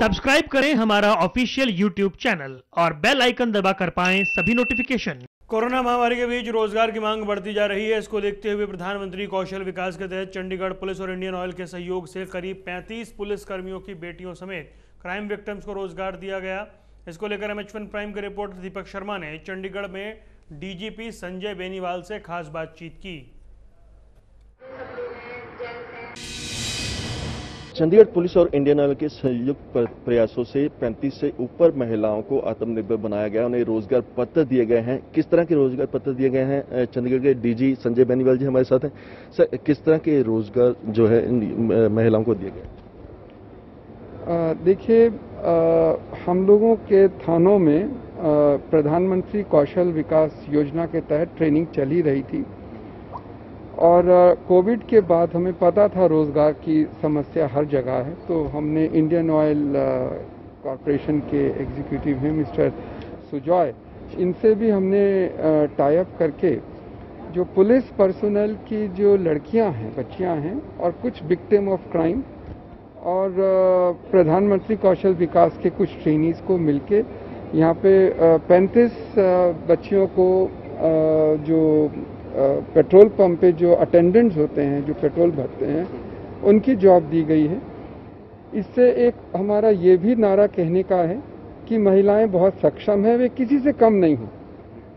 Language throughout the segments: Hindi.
सब्सक्राइब करें हमारा ऑफिशियल YouTube चैनल और बेल आइकन दबा कर पाएं सभी नोटिफिकेशन। कोरोना महामारी के बीच रोजगार की मांग बढ़ती जा रही है। इसको देखते हुए प्रधानमंत्री कौशल विकास के तहत चंडीगढ़ पुलिस और इंडियन ऑयल के सहयोग से करीब 35 पुलिस कर्मियों की बेटियों समेत क्राइम विक्टिम्स को रोजगार दिया गया। इसको लेकर MHN प्राइम के रिपोर्टर दीपक शर्मा ने चंडीगढ़ में DGP संजय बेनीवाल से खास बातचीत की। चंडीगढ़ पुलिस और इंडियन ऑयल के संयुक्त प्रयासों से 35 से ऊपर महिलाओं को आत्मनिर्भर बनाया गया। उन्हें रोजगार पत्र दिए गए हैं। किस तरह के रोजगार पत्र दिए गए हैं? चंडीगढ़ के DG संजय बेनीवाल जी हमारे साथ हैं। सर, किस तरह के रोजगार जो है महिलाओं को दिए गए? देखिए, हम लोगों के थानों में प्रधानमंत्री कौशल विकास योजना के तहत ट्रेनिंग चली रही थी और कोविड के बाद हमें पता था रोजगार की समस्या हर जगह है, तो हमने इंडियन ऑयल कॉरपोरेशन के एग्जीक्यूटिव हैं मिस्टर सुजॉय, इनसे भी हमने टाई अप करके जो पुलिस पर्सनल की जो लड़कियां हैं, बच्चियां हैं और कुछ विक्टिम ऑफ क्राइम और प्रधानमंत्री कौशल विकास के कुछ ट्रेनीज को मिलके यहाँ पे 35 बच्चियों को जो पेट्रोल पंप पे जो अटेंडेंट्स होते हैं, जो पेट्रोल भरते हैं, उनकी जॉब दी गई है। इससे एक हमारा ये भी नारा कहने का है कि महिलाएं बहुत सक्षम हैं, वे किसी से कम नहीं हैं,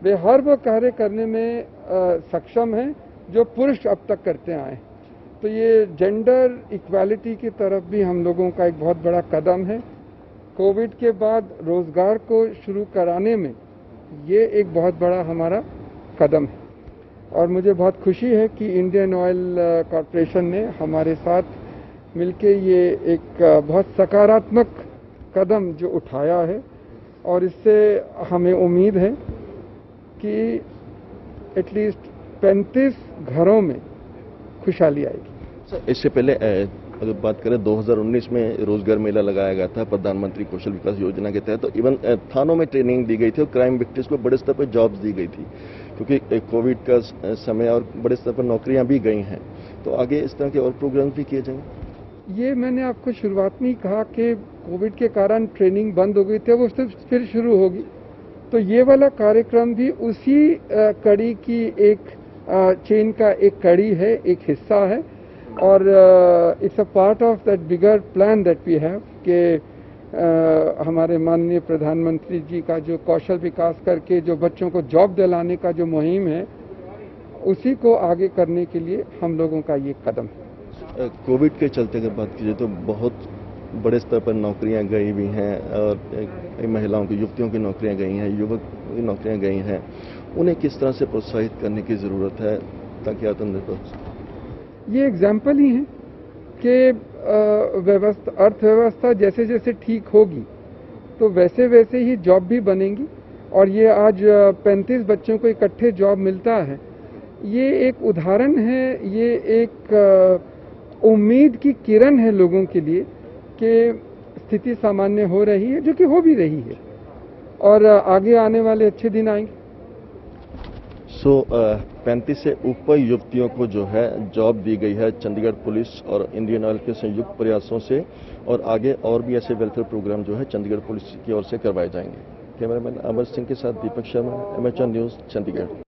वे हर वो कार्य करने में सक्षम हैं जो पुरुष अब तक करते आए। तो ये जेंडर इक्वालिटी की तरफ भी हम लोगों का एक बहुत बड़ा कदम है। कोविड के बाद रोजगार को शुरू कराने में ये एक बहुत बड़ा हमारा कदम है और मुझे बहुत खुशी है कि इंडियन ऑयल कॉरपोरेशन ने हमारे साथ मिलके ये एक बहुत सकारात्मक कदम जो उठाया है और इससे हमें उम्मीद है कि एटलीस्ट 35 घरों में खुशहाली आएगी। सर, इससे पहले अगर बात करें 2019 में रोजगार मेला लगाया गया था प्रधानमंत्री कौशल विकास योजना के तहत, तो इवन थानों में ट्रेनिंग दी गई थी और क्राइम विक्टिम्स को बड़े स्तर पर जॉब्स दी गई थी, क्योंकि कोविड का समय और बड़े स्तर पर नौकरियां भी गई हैं। तो आगे इस तरह के और प्रोग्राम भी किए जाएंगे? ये मैंने आपको शुरुआत में कहा कि कोविड के कारण ट्रेनिंग बंद हो गई थी, वो फिर शुरू होगी, तो ये वाला कार्यक्रम भी उसी कड़ी की एक चेन का एक कड़ी है, एक हिस्सा है और it's a part of that bigger plan that we have के हमारे माननीय प्रधानमंत्री जी का जो कौशल विकास करके जो बच्चों को जॉब दिलाने का जो मुहिम है, उसी को आगे करने के लिए हम लोगों का ये कदम है। कोविड के चलते अगर बात कीजिए तो बहुत बड़े स्तर पर नौकरियां गई भी हैं और महिलाओं की, युवतियों की नौकरियां गई हैं, युवक की नौकरियां गई हैं। उन्हें किस तरह से प्रोत्साहित करने की ज़रूरत है ताकि आत्मनिर्भर? ये एग्जाम्पल ही है कि व्यवस्था, अर्थव्यवस्था जैसे जैसे ठीक होगी तो वैसे वैसे ही जॉब भी बनेंगी और ये आज 35 बच्चों को इकट्ठे जॉब मिलता है, ये एक उदाहरण है, ये एक उम्मीद की किरण है लोगों के लिए कि स्थिति सामान्य हो रही है, जो कि हो भी रही है और आगे आने वाले अच्छे दिन आएंगे। सो 35 से ऊपर युवतियों को जो है जॉब दी गई है चंडीगढ़ पुलिस और इंडियन ऑयल के संयुक्त प्रयासों से और आगे और भी ऐसे वेलफेयर प्रोग्राम जो है चंडीगढ़ पुलिस की ओर से करवाए जाएंगे। कैमरामैन अमर सिंह के साथ दीपक शर्मा, MHN न्यूज़, चंडीगढ़।